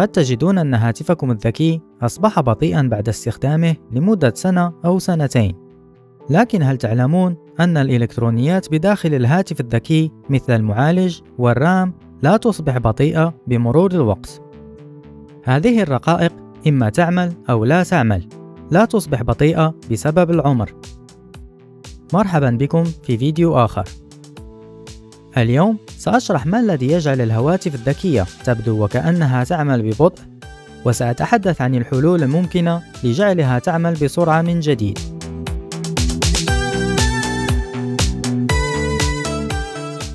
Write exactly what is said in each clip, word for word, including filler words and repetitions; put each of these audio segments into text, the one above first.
قد تجدون أن هاتفكم الذكي أصبح بطيئا بعد استخدامه لمدة سنة أو سنتين. لكن هل تعلمون أن الإلكترونيات بداخل الهاتف الذكي مثل المعالج والرام لا تصبح بطيئة بمرور الوقت؟ هذه الرقائق إما تعمل أو لا تعمل، لا تصبح بطيئة بسبب العمر. مرحبا بكم في فيديو آخر. اليوم سأشرح ما الذي يجعل الهواتف الذكية تبدو وكأنها تعمل ببطء، وسأتحدث عن الحلول الممكنة لجعلها تعمل بسرعة من جديد.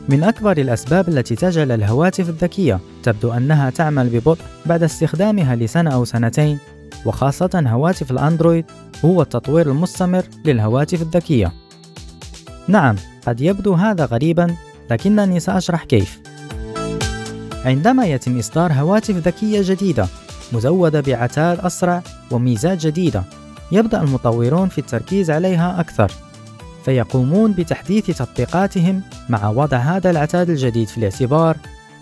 من أكبر الأسباب التي تجعل الهواتف الذكية تبدو أنها تعمل ببطء بعد استخدامها لسنة أو سنتين، وخاصة هواتف الأندرويد، هو التطوير المستمر للهواتف الذكية. نعم، قد يبدو هذا غريبا، لكنني سأشرح كيف. عندما يتم إصدار هواتف ذكية جديدة مزودة بعتاد أسرع وميزات جديدة، يبدأ المطورون في التركيز عليها أكثر، فيقومون بتحديث تطبيقاتهم مع وضع هذا العتاد الجديد في الاعتبار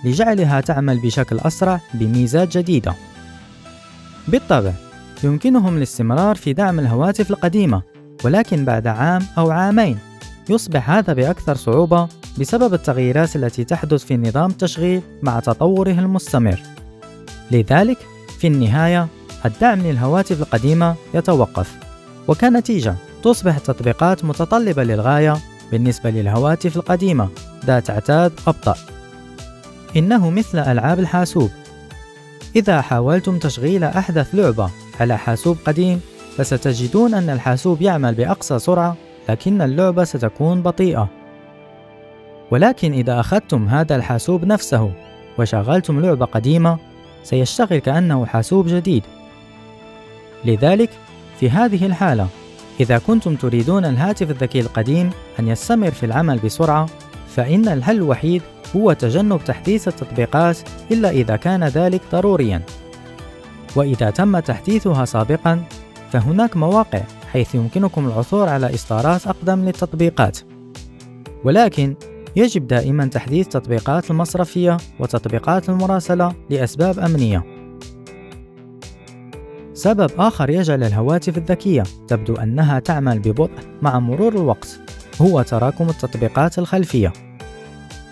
لجعلها تعمل بشكل أسرع بميزات جديدة. بالطبع يمكنهم الاستمرار في دعم الهواتف القديمة، ولكن بعد عام أو عامين يصبح هذا بأكثر صعوبة بسبب التغييرات التي تحدث في نظام التشغيل مع تطوره المستمر. لذلك في النهاية الدعم للهواتف القديمة يتوقف، وكنتيجة تصبح التطبيقات متطلبة للغاية بالنسبة للهواتف القديمة ذات عتاد أبطأ. إنه مثل ألعاب الحاسوب. إذا حاولتم تشغيل أحدث لعبة على حاسوب قديم، فستجدون أن الحاسوب يعمل بأقصى سرعة، لكن اللعبة ستكون بطيئة. ولكن إذا أخذتم هذا الحاسوب نفسه وشغلتم لعبة قديمة، سيشتغل كأنه حاسوب جديد. لذلك في هذه الحالة، إذا كنتم تريدون الهاتف الذكي القديم أن يستمر في العمل بسرعة، فإن الحل الوحيد هو تجنب تحديث التطبيقات إلا إذا كان ذلك ضروريا. وإذا تم تحديثها سابقا، فهناك مواقع حيث يمكنكم العثور على إصدارات أقدم للتطبيقات. ولكن يجب دائما تحديث تطبيقات المصرفية وتطبيقات المراسلة لأسباب أمنية. سبب آخر يجعل الهواتف الذكية تبدو أنها تعمل ببطء مع مرور الوقت هو تراكم التطبيقات الخلفية.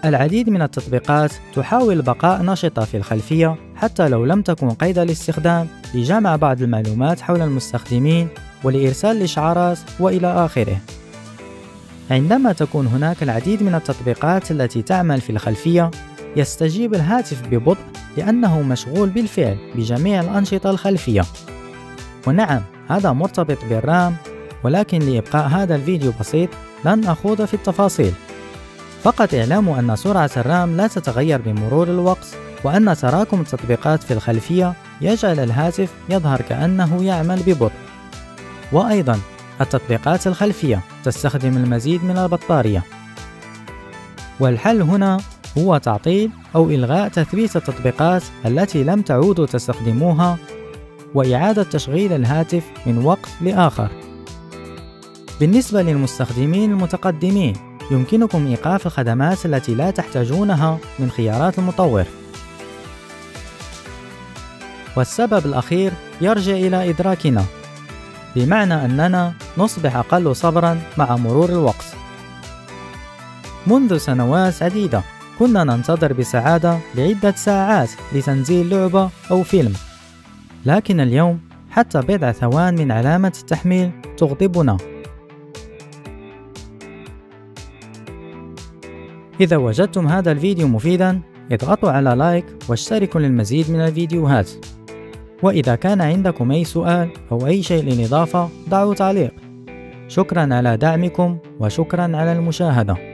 العديد من التطبيقات تحاول البقاء نشطة في الخلفية حتى لو لم تكن قيد الاستخدام، لجمع بعض المعلومات حول المستخدمين ولإرسال الإشعارات وإلى آخره. عندما تكون هناك العديد من التطبيقات التي تعمل في الخلفية، يستجيب الهاتف ببطء لأنه مشغول بالفعل بجميع الأنشطة الخلفية. ونعم، هذا مرتبط بالرام، ولكن لإبقاء هذا الفيديو بسيط لن أخوض في التفاصيل، فقط اعلموا أن سرعة الرام لا تتغير بمرور الوقت، وأن تراكم التطبيقات في الخلفية يجعل الهاتف يظهر كأنه يعمل ببطء. وأيضا التطبيقات الخلفية تستخدم المزيد من البطارية، والحل هنا هو تعطيل أو إلغاء تثبيت التطبيقات التي لم تعودوا تستخدموها، وإعادة تشغيل الهاتف من وقت لآخر. بالنسبة للمستخدمين المتقدمين، يمكنكم إيقاف الخدمات التي لا تحتاجونها من خيارات المطور. والسبب الأخير يرجع إلى إدراكنا، بمعنى أننا نصبح أقل صبرا مع مرور الوقت. منذ سنوات عديدة كنا ننتظر بسعادة لعدة ساعات لتنزيل لعبة أو فيلم، لكن اليوم حتى بضع ثوان من علامة التحميل تغضبنا. إذا وجدتم هذا الفيديو مفيدا، اضغطوا على لايك واشتركوا للمزيد من الفيديوهات. وإذا كان عندكم أي سؤال أو أي شيء للإضافة، دعوا تعليق. شكرا على دعمكم وشكرا على المشاهدة.